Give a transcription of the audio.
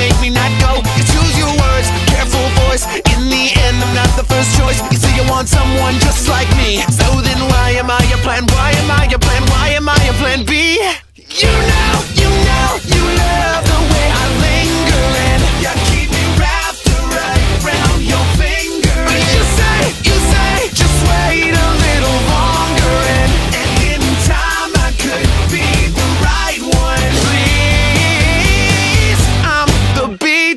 make me not go. You choose your words, careful voice. In the end, I'm not the first choice. You say you want someone just like me, so then why am I your plan? Why am I your plan? Why am I your plan B? You know, you know, you love the way I linger, and you keep me wrapped right around your finger. And you say, just wait a little longer, and in time I could be the right one. Please, I'm the B